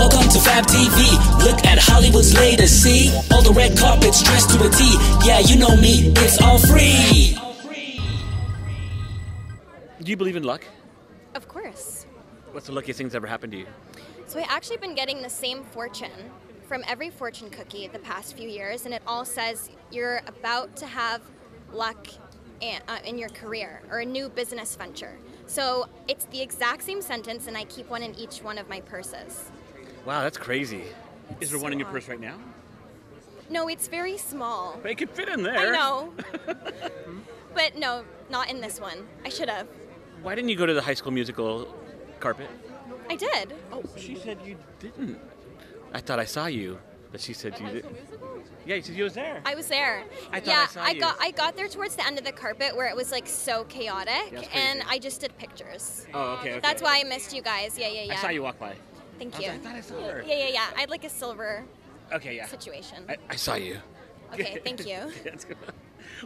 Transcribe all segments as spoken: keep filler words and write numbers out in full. Welcome to Fab T V. Look at Hollywood's latest. See all the red carpets dressed to a T. Yeah, you know me. It's all free. Do you believe in luck? Of course. What's the luckiest thing that's ever happened to you? So I actually been getting the same fortune from every fortune cookie the past few years, and it all says you're about to have luck in, uh, in your career or a new business venture. So it's the exact same sentence, and I keep one in each one of my purses. Wow, that's crazy. It's Is there so one in your purse right now? No, it's very small. But it could fit in there. I know. But no, not in this one. I should have. Why didn't you go to the High School Musical carpet? I did. Oh, she said you didn't. I thought I saw you, but she said you didn't. Yeah, you said you was there. I was there. I thought yeah, I saw I you. got I got there towards the end of the carpet where it was like so chaotic, yeah, and I just did pictures. Oh, okay, okay. That's why I missed you guys. Yeah, yeah, yeah. I saw you walk by. Thank you. I, was, I thought I saw her. Yeah, yeah, yeah. I'd like a silver. Okay, yeah. Situation. I, I saw you. Okay, thank you. That's good.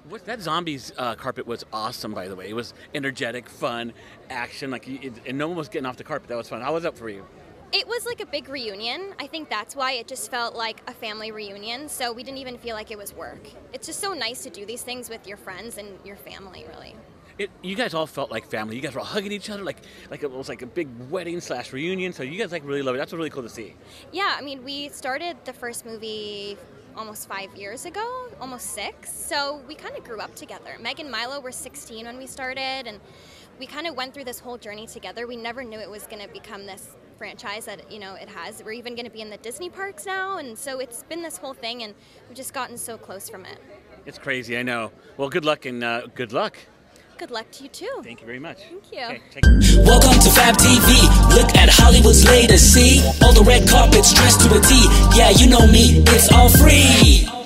What, that Zombies uh, carpet was awesome, by the way. It was energetic, fun, action. Like, it, and no one was getting off the carpet. That was fun. How was that for you? It was like a big reunion. I think that's why it just felt like a family reunion. So we didn't even feel like it was work. It's just so nice to do these things with your friends and your family, really. It, you guys all felt like family. You guys were all hugging each other, like like it was like a big wedding slash reunion. So you guys like really love it. That's really cool to see. Yeah, I mean, we started the first movie almost five years ago, almost six. So we kind of grew up together. Meg and Milo were sixteen when we started, and we kind of went through this whole journey together. We never knew it was going to become this franchise that, you know, it has. We're even going to be in the Disney parks now, and so it's been this whole thing, and we've just gotten so close from it. It's crazy, I know. Well, good luck, and uh, good luck. Good luck to you too. Thank you very much. Thank you. Okay, take Welcome to Fab T V. Look at Hollywood's latest. See all the red carpets dressed to a T. Yeah, you know me. It's all free.